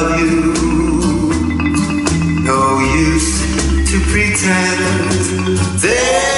love you. No use to pretend.